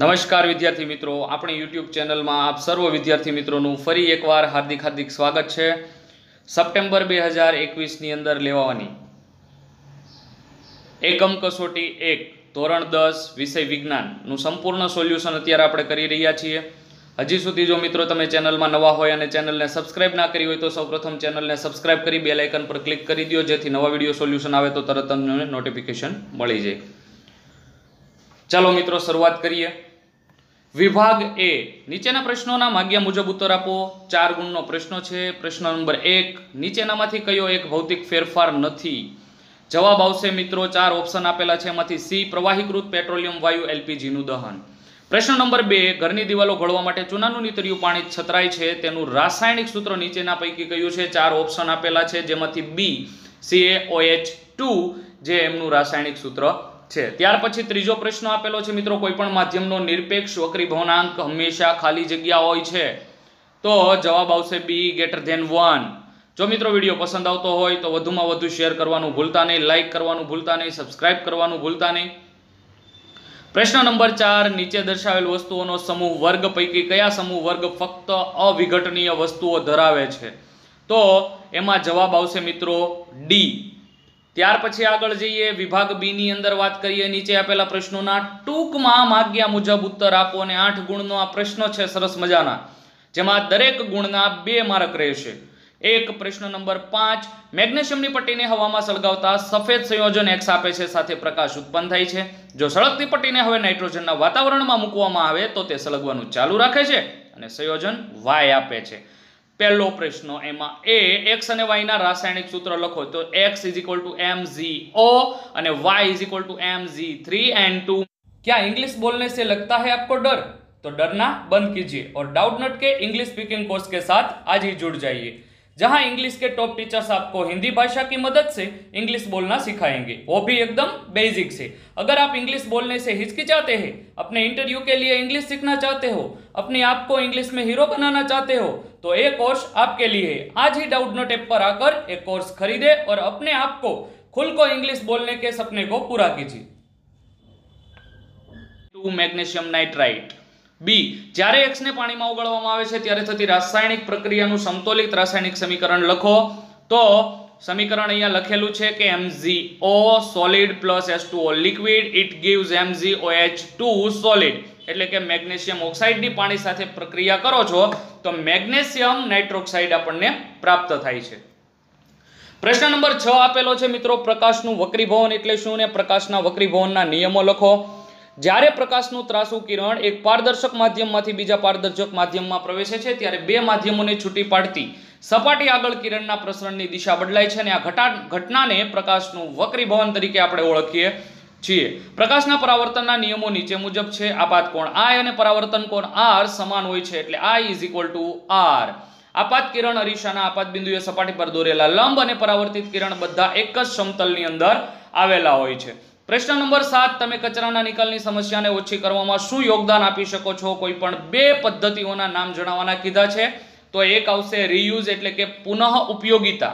नमस्कार विद्यार्थी मित्रों, अपनी यूट्यूब चैनल में आप सर्व विद्यार्थी मित्रों फरी एकवार हार्दिक हार्दिक स्वागत है। सप्टेम्बर 2021 नी अंदर लेवानी एकम कसोटी 1 धोरण 10 विषय विज्ञान नु संपूर्ण सोल्यूशन अत्यारे आपणे करी रह्या छीए। हजी सुधी जो मित्रों तमे चैनल में नवा होय अने चैनल ने सब्सक्राइब ना करी होय तो सौप्रथम चैनल ने सब्सक्राइब करी बेल आइकन पर क्लिक करी दो, जेथी नवा विडियो सोल्यूशन आए तो तरत तमने नोटिफिकेशन मळी जाय। चलो मित्रों शुरुआत करिए। विभाग ए नीचेना प्रश्नोना माग्या मुजब उत्तर आपो। 4 गुणनो प्रश्न छे। प्रश्न नंबर 1, नीचेनामांथी कयो एक भौतिक फेरफार नथी? जवाब आवशे मित्रों 4 ऑप्शन आपेला छे, एमांथी सी प्रवाहीकृत पेट्रोलियम वायु एलपीजी नुं दहन। प्रश्न नंबर 2, घरनी दीवालो घडवा माटे चूनानुं नितरियुं पाणी छतराय छे, तेनुं रासायनिक सूत्र नीचेना पैकी कयुं छे? 4 ऑप्शन आपेला छे, जेमांथी बी CaOH2 जे एमनुं रासायनिक सूत्र छे। त्यार पछी त्रीजो प्रश्न आपेलो छे मित्रों, कोईपण माध्यमनो निरपेक्ष वक्रीभवनांक हमेशा खाली जग्या होय छे, तो जवाब आवशे बी >1। जो मित्रों विडियो पसंद आवतो होय तो वधुमां वधु शेर करवानुं भूलता नहीं, लाइक करवानुं भूलता नहीं, सब्सक्राइब करवानुं भूलता नहीं। प्रश्न नंबर 4, नीचे दर्शावेल वस्तुओनो समूह वर्ग पैकी कया समूह वर्ग फक्त अविघटनीय वस्तुओ धरावे छे? तो एमां जवाब आवशे मित्रों डी। त्यार पछी आगळ जईए। विभाग बी नी अंदर वात करीए। नीचे आपेला प्रश्नोना टूंकमां माग्या मुजब उत्तर आपो अने 8 गुणनो आ प्रश्न छे, सरस मजाना, जेमां दरेक गुणना 2 मार्क रहेशे। एक प्रश्न नंबर 5, मेग्नेशियमनी पट्टीने हवामां सळगावता सफेद संयोजन X आपे छे, साथे प्रकाश उत्पन्न थाय छे। जो सळगती पट्टीने हवे नाइट्रोजनना वातावरणमां मूकवामां आवे तो ते सळगવાનું ચાલુ રાખે છે અને સંયોજન Y આપે છે। पहलो प्रश्न एमां ए एक्स अने वाई ना रासायनिक सूत्र लखो, तो एक्स = MgO अने वाई = Mg3N2। क्या इंग्लिश बोलने से लगता है आपको डर? तो डरना बंद कीजिए और डाउटनट के इंग्लिश स्पीकिंग कोर्स के साथ आज ही जुड़ जाइए, जहां इंग्लिश के टॉप टीचर्स आपको हिंदी भाषा की मदद से इंग्लिश बोलना सिखाएंगे, वो भी एकदम बेसिक से। अगर आप इंग्लिश बोलने से हिचकिचाते हैं, अपने इंटरव्यू के लिए इंग्लिश सीखना चाहते हो, अपने आप को इंग्लिश में हीरो बनाना चाहते हो, तो एक कोर्स आपके लिए है। आज ही डाउटनोट ऐप पर आकर एक कोर्स खरीदे और अपने आप को खुलकर इंग्लिश बोलने के सपने को पूरा कीजिए। मैग्नेशियम नाइट्राइट B, જ્યારે X ને પાણીમાં ઓગળવામાં આવે છે ત્યારે થતી રાસાયણિક પ્રક્રિયાનું સમતોલિત રાસાયણિક સમીકરણ લખો। તો સમીકરણ અહીંયા લખેલું છે કે MgO solid plus H2O liquid it gives MgOH2 solid, એટલે કે મેગ્નેશિયમ ઓક્સાઇડની પાણી સાથે પ્રક્રિયા કરો છો તો મેગ્નેશિયમ નાઇટ્રોક્સાઇડ આપણને પ્રાપ્ત થાય છે। પ્રશ્ન નંબર 6 આપેલો છે મિત્રો, પ્રકાશનું વક્રીભવન એટલે શું ને પ્રકાશના વક્રીભવનના નિયમો લખો। જ્યારે પ્રકાશનું ત્રાસુ કિરણ એક પારદર્શક માધ્યમમાંથી બીજા પારદર્શક માધ્યમમાં પ્રવેશે છે ત્યારે બે માધ્યમોને છૂટી પાડતી સપાટી આગળ કિરણના પ્રસરણની દિશા બદલાય છે અને આ ઘટનાને પ્રકાશનું વક્રીભવન તરીકે આપણે ઓળખીએ છીએ। પ્રકાશના પરાવર્તનના નિયમો નીચે મુજબ છે। આપાત કોણ I અને પરાવર્તન કોણ R સમાન હોય છે, એટલે I R। આપાત કિરણ અરીસાના આપાત બિંદુએ સપાટી પર દોરેલા લંબ અને પરાવર્તિત કિરણ બધા એક જ સમતલની અંદર આવેલા હોય છે। प्रश्न नंबर 7, तमे कचराना निकालनी समस्याने ओछी करवामां शुं योगदान आपी शको छो? कोईपण बे पद्धतिओना नाम जणाववाना कीधा छे, तो एक आवशे रियूज एटले के पुनः उपयोगिता।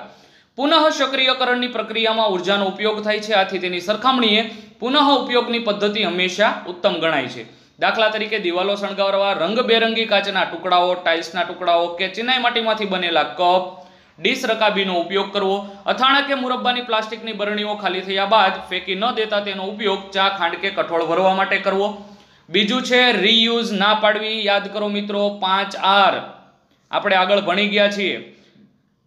पुनः सक्रियकरणनी प्रक्रियामां ऊर्जानो उपयोग थाय छे, आथी तेनी सरखामणीए पुनः उपयोगनी पद्धति हमेशा उत्तम गणाय छे। दाखला तरीके दीवालो शणगारवा रंगबेरंगी काचना टुकड़ाओ, टाइल्सना टुकड़ाओ के चिनाई माटीमांथी बनेला कप, डिश रकाबीनो उपयोग करवो। अथाणा के मुरब्बानी प्लास्टिकनी बरणीओ खाली थया बाद फेंकी न देता तेनो उपयोग चा, खांड के कठोळ भरवा माटे करवो। बीजू छे रीयूज ना पाडवी। याद करो मित्रों 5R आपणे आगळ भणी गया छीए,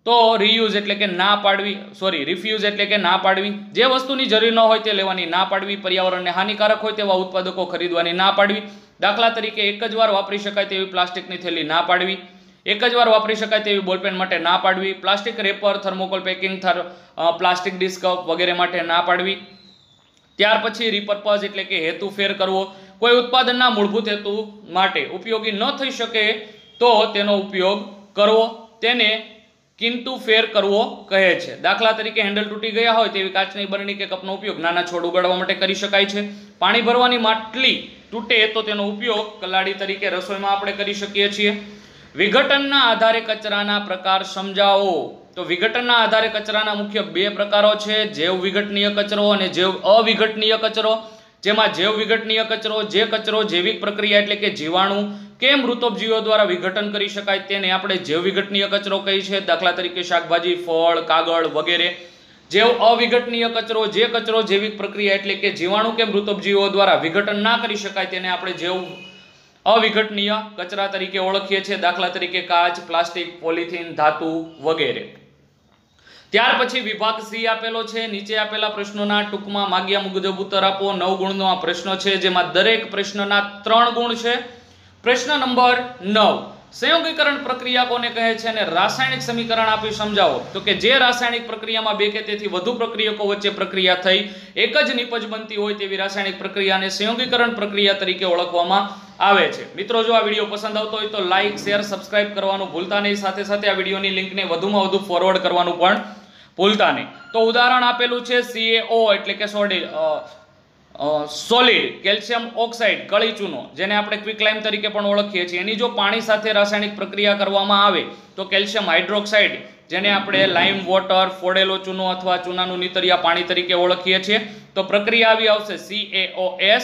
तो रीयूज एटले के ना पाडवी, सॉरी रिफ्यूज एटले के ना पाडवी, जे वस्तुनी जरूर न होय ते लेवानी ना पाडवी, पर्यावरणने हानिकारक होय तेवा उत्पादको खरीदवानी ना पाडवी। दाखला तरीके एक ज वार वापरी शकाय तेवी प्लास्टिकनी थेली ना पाडवी, एक ज वार वापरी शकाय तेवी बॉलपेन माटे ना पाडवी, plastic wrapper, thermocol packing, plastic disc cup वगैरे माटे ना पाडवी। त्यार पछी रिपर्पज एटले के हेतु फेर करवो। कोई उत्पादनना मूलभूत हेतु माटे उपयोगी न थई शके तो तेनो उपयोग करवो, तेने किंतु फेर करवो कहे छे। दाखला तरीके हेन्डल तूटी गया होय तेवी काचनी बरणी के कपनो उपयोग नाना छोड़ उगाड़वा माटे करी शकाय छे। पाणी भरवानी માટલી તૂટે तो तेनो उपयोग कलाड़ी तरीके रसोईमां आपणे करी शकीए छीए। विघटनना आधारे कचराना प्रकार समझाओ। तो विघटनना आधारे कचराना मुख्य बे प्रकारो छे, जैव विघटनीय कचरो अने जैव अविघटनीय कचरो। जेमां जैव विघटनीय कचरो जैविक प्रक्रिया एटले के जीवाणु के मृतोपजीवो द्वारा विघटन करी शकाय तेने आपणे जैव विघटनीय कचरो कही छे। दाखला तरीके शाकभाजी, फळ, कागळ वगैरह। जैव अविघटनीय कचरो जे कचरो जैविक प्रक्रिया एटले के जीवाणु के मृतोपजीवो द्वारा विघटन ना करी शकाय तेने आपणे जैव अविघटनीय कचरा तरीके ओळखीए छे। दाखला तरीके काच, प्लास्टिक, पॉलिथीन, धातु वगैरह। त्यार पछी विभाग सी आपेलो छे। नीचे आपेला प्रश्नोना टूंकमां माग्या मुजब उत्तर आपो। 9 गुणनो आ प्रश्न छे, जेमां दरेक प्रश्नना 3 गुण छे। प्रश्न नंबर 9, संयोगीकरण प्रक्रिया कोने कहे छे ने रासायनिक समीकरण आपी समजावो। तो के जे रासायनिक प्रक्रिया में बे के तेथी वधु प्रक्रियको वच्चे प्रक्रिया थई एक ज निपज बनती होय तेवी रासायनिक प्रक्रिया ने संयोगीकरण प्रक्रिया तरीके ओळखवामां आवे छे। मित्रों, जो आ विडियो पसंद आवतो होय तो लाइक, शेर, सब्सक्राइब करवानुं भूलता नहीं। साथे साथे आ विडियोनी लिंकने वधुमां वधु फॉरवर्ड करवानुं पण भूलता नहीं। तो उदाहरण आपेलुं छे, CaO एटले के सोलिड कैल्शियम ऑक्साइड कळी चूनो, जेने आपणे क्विक लाइम तरीके पण ओळखीए छीए, एनी जो पाणी साथे रासायनिक प्रक्रिया करवामां आवे तो कैल्शियम हाइड्रोक्साइड, जेने आपणे लाइम वोटर, फोडेलो चूनो अथवा चूनानुं नितरिया पाणी तरीके ओळखीए छीए। तो प्रक्रिया आवी आवशे CaOS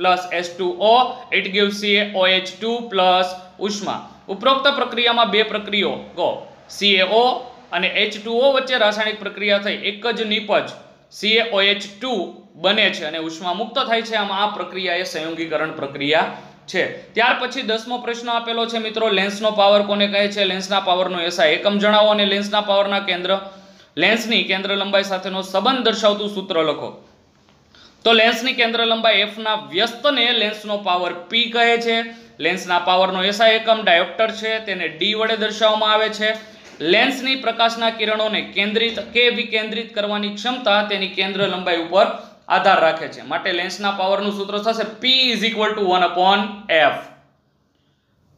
plus H2O, it gives CaOH2 plus उष्मा। उपरोक्त प्रक्रिया में बे प्रक्रियाओ CaO अने H2O वच्चे रासायनिक प्रक्रिया थई एक ज निपज CaOH2 बने छे अने उष्मा मुक्त थाय छे। आम आ प्रक्रिया ए संयोगीकरण प्रक्रिया छे। त्यार पछी 10मो प्रश्न आपेलो छे मित्रों, लेंसनो पावर कोने कहे छे? लेंसना पावरनो एसआई एकम जणावो अने लेंसना पावरना केंद्र लेंसनी केंद्र लंबाई साथेनो संबंध दर्शावतुं सूत्र लखो। तो लेंसनी केंद्र लंबाई f ना व्यस्तने लेंसनो पावर p कहे छे। लेंसना पावरनो एसआई एकम डायोप्टर छे, तेने d वडे दर्शाववामां आवे छे। लेंसनी प्रकाशना किरणोने केंद्रित के विकेंद्रित करवानी क्षमता तेनी केंद्र लंबाई उपर आधार राखे छे, माटे लेंसना पावरनु सूत्र थशे P = 1/F।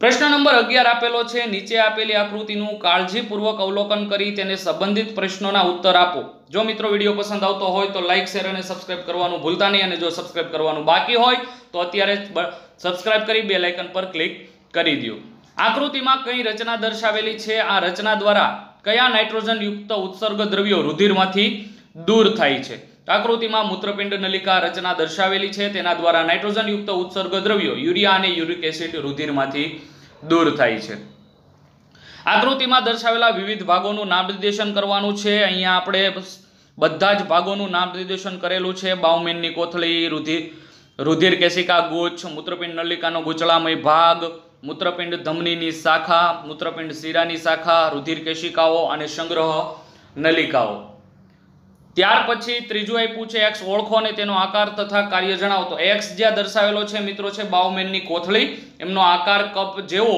प्रश्न नंबर 11 आपेलो छे, नीचे आपेली आकृतिनु काळजीपूर्वक अवलोकन करी तेने संबंधित प्रश्नोना उत्तर आपो। जो मित्रों विडियो पसंद आवतो होय तो लाइक, शेर अने सब्सक्राइब करवानुं भूलता नहीं, अने जो सब्सक्राइब करवानुं बाकी होय तो अत्यारे सब्सक्राइब करी बेल आइकन पर क्लिक करी दियो। आकृति में कई रचना दर्शावेली छे? आ रचना द्वारा कया नाइट्रोजन युक्त उत्सर्ग द्रव्यो रुधिरमांथी दूर थाय छे? आकृति में मूत्रपिंड नलिका रचना दर्शावेली छे, तेना द्वारा नाइट्रोजन युक्त उत्सर्ग द्रव्यो यूरिया अने यूरिक एसिड रुधिरमांथी दूर थाय छे। आकृति में दर्शावेला विविध भागोनुं नाम निर्देशन करवानुं छे। अहींया आपणे बधा ज भागोनुं नाम निर्देशन करेलुं छे। बाउमेननी कोथळी, रुधिर केशिका गुच्छ, मूत्रपिंड नलिकानो गुचळामय भाग, मूत्रपिंड धमनीनी शाखा, मूत्रपिंड शिरानी शाखा, रुधिर केशिकाओं अने संग्रह नलिकाओं। त्यार पछी त्रीजो आप्युं छे, एक्स ओळखो अने तेनो आकार तथा कार्य जणावो। तो एक्स जे दर्शावेलो छे मित्रों छे बाउमेननी कोथळी, एमनो आकार कप जेवो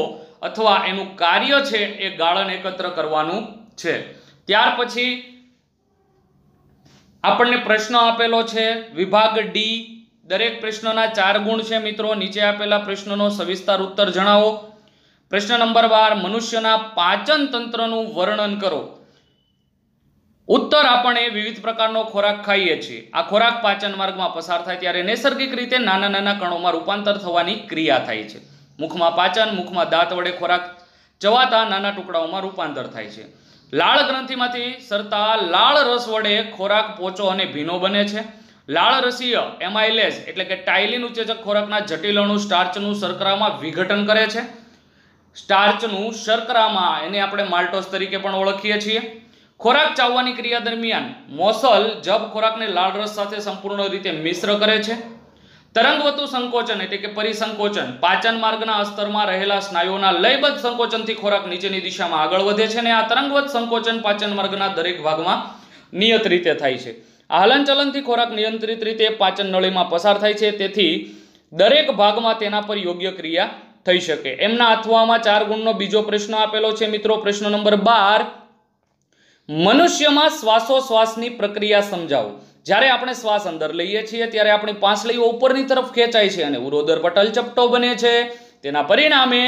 अथवा एनुं कार्य छे ए गाळण एकत्र करवानुं छे। त्यार पछी आपणे प्रश्न आपेलो छे विभाग डी। दरेक प्रश्नोना 4 गुण छे मित्रों। नीचे आपेला प्रश्नोनो सविस्तर उत्तर जणावो। प्रश्न नंबर 12, मनुष्यना पाचन तंत्रनुं वर्णन करो। उत्तर, आपणे विविध प्रकारनो खोराक खाईए छीए। आ खोराक पाचन मार्गमां पसार थाय त्यारे नैसर्गिक रीते नाना नाना कणोमां रूपांतर थवानी क्रिया थाय छे। मुखमां पाचन, मुखमां दांत वडे खोराक चवाता नाना टुकड़ाओमां रूपांतर थाय छे। लाळ ग्रंथिमांथी सरता लाळ रस वडे खोराक पोचो अने भीनो बने छे। लाळ रसीय एमाइलेज एटले के टाइलिन उत्तेजक खोराकना जटिल अणु स्टार्चनु शर्करामां विघटन करे छे। स्टार्चनु शर्करामां एने आपणे माल्टोज तरीके पण ओळखीए छीए। खोराक चाववानी क्रिया दरमियान मोसल जब खोराकने लाळ रस साथे संपूर्ण रीते मिश्र करे छे। तरंगवतु संकोचन एटले के परिसंकोचन पाचन मार्गना अस्तरमां रहेला स्नायुओना लयबद्ध संकोचनथी खोराक नीचेनी दिशामां आगळ वधे छे अने आ तरंगवत संकोचन पाचन मार्गना दरेक भागमां नियत रीते थाय छे। हलन चलन थी खोराक नियंत्रित रीते पाचन नळी में पसार थाय छे, तेथी दरेक भाग में तेना पर योग्य क्रिया थई शके। एमना अथवामां 4 गुणनो बीजो प्रश्न आपेलो छे मित्रों। प्रश्न नंबर 12, मनुष्य में श्वासोश्वासनी प्रक्रिया समजावो। ज्यारे आपणे श्वास अंदर लईए छीए त्यारे आपणी पांसळीओ उपरनी तरफ खेंचाय छे अने उरोदर पटल चपटो बने छे। तेना परिणामे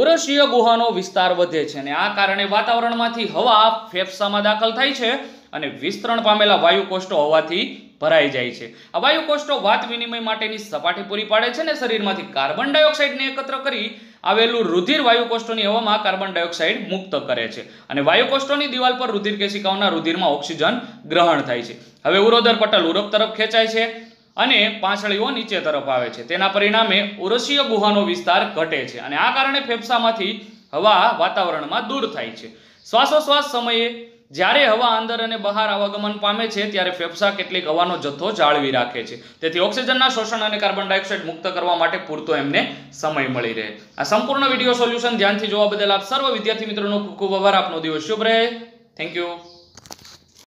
उरोशीय गुहानो विस्तार वधे छे अने आ कारणे वातावरणमांथी हवा फेफसामां दाखल थाय छे अने विस्तरण पामेला वायुकोष्ठो हवाथी भराई जाय छे। आ वायुकोष्ठो वात विनिमय माटेनी सपाटी पूरी पाडे छे ने शरीरमांथी कार्बन डायोक्साइडने एकत्र करी आवेलू रुधिर वायुकोष्ठोनी हवामां कार्बन डायोक्साइड मुक्त करे छे अने वायुकोष्ठोनी दीवाल पर रुधिर केशिकाओना रुधिरमां ऑक्सिजन ग्रहण थाय छे। हवे उरोदर पटल उरोप तरफ खेंचाय छे અને પાંસળીઓ નીચે તરફ આવે છે। તેના પરિણામે ઉરશીય ગુહાનો વિસ્તાર ઘટે છે અને આ કારણે ફેફસામાંથી હવા વાતાવરણમાં દૂર થાય છે। શ્વાસોશ્વાસ સમયે જ્યારે હવા અંદર અને બહાર આવાગમન પામે છે ત્યારે ફેફસા કેટલીક હવાનો જથ્થો જાળવી રાખે છે, તેથી ઓક્સિજનના શોષણ અને કાર્બન ડાયોક્સાઇડ મુક્ત કરવા માટે પૂરતો એમને સમય મળી રહે। આ સંપૂર્ણ વિડિયો સોલ્યુશન ધ્યાનથી જોવા બદલ આપ સર્વ વિદ્યાર્થી મિત્રોનો ખૂબ ખૂબ આભાર। આપનો દિવસ શુભ રહે। Thank you.